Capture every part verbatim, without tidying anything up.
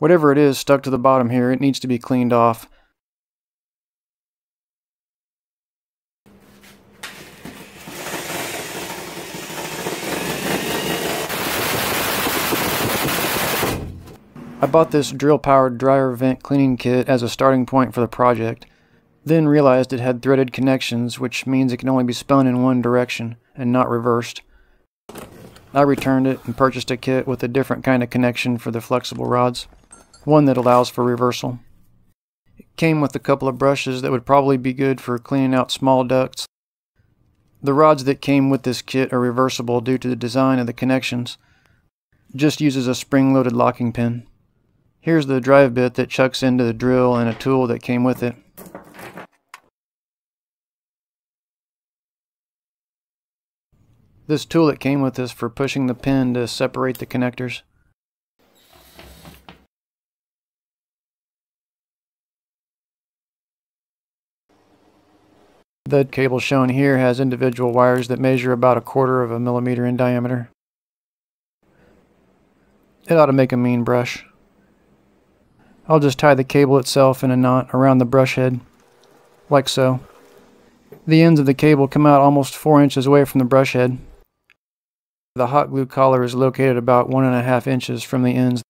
Whatever it is stuck to the bottom here, it needs to be cleaned off. I bought this drill-powered dryer vent cleaning kit as a starting point for the project, then realized it had threaded connections, which means it can only be spun in one direction and not reversed. I returned it and purchased a kit with a different kind of connection for the flexible rods, one that allows for reversal. It came with a couple of brushes that would probably be good for cleaning out small ducts. The rods that came with this kit are reversible due to the design of the connections. It just uses a spring-loaded locking pin. Here's the drive bit that chucks into the drill and a tool that came with it. This tool that came with is for pushing the pin to separate the connectors. The cable shown here has individual wires that measure about a quarter of a millimeter in diameter. It ought to make a mean brush. I'll just tie the cable itself in a knot around the brush head, like so. The ends of the cable come out almost four inches away from the brush head. The hot glue collar is located about one and a half inches from the ends,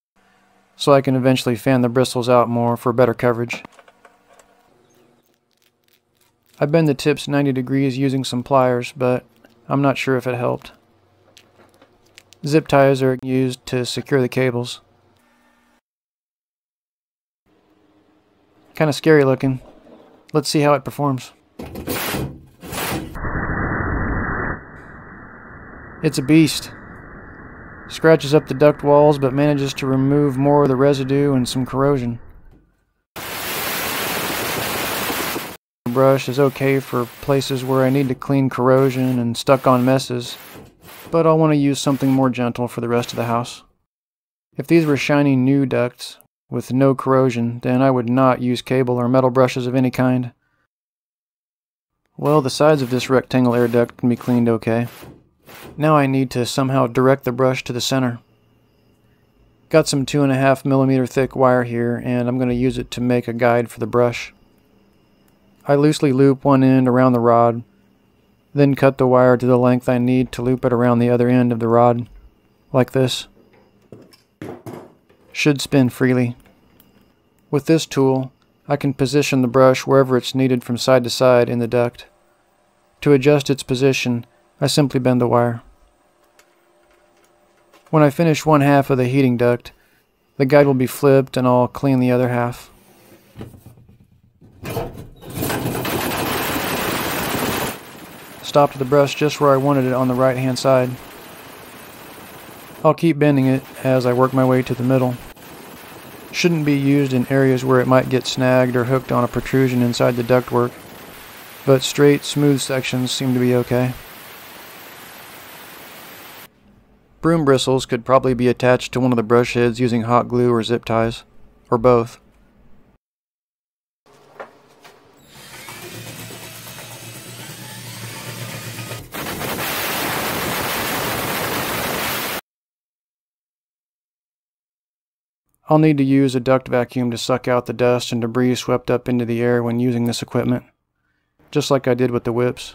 so I can eventually fan the bristles out more for better coverage. I bend the tips ninety degrees using some pliers, but I'm not sure if it helped. Zip ties are used to secure the cables. Kind of scary looking. Let's see how it performs. It's a beast. Scratches up the duct walls but manages to remove more of the residue and some corrosion. The brush is okay for places where I need to clean corrosion and stuck on messes, but I'll want to use something more gentle for the rest of the house. If these were shiny new ducts, with no corrosion, then I would not use cable or metal brushes of any kind. Well, the sides of this rectangle air duct can be cleaned okay. Now I need to somehow direct the brush to the center. Got some two and a half millimeter thick wire here, and I'm going to use it to make a guide for the brush. I loosely loop one end around the rod, then cut the wire to the length I need to loop it around the other end of the rod, like this. Should spin freely. With this tool, I can position the brush wherever it's needed from side to side in the duct. To adjust its position, I simply bend the wire. When I finish one half of the heating duct, the guide will be flipped and I'll clean the other half. Stopped the brush just where I wanted it on the right-hand side. I'll keep bending it as I work my way to the middle. Shouldn't be used in areas where it might get snagged or hooked on a protrusion inside the ductwork, but straight, smooth sections seem to be okay. Broom bristles could probably be attached to one of the brush heads using hot glue or zip ties, or both. I'll need to use a duct vacuum to suck out the dust and debris swept up into the air when using this equipment, just like I did with the whips.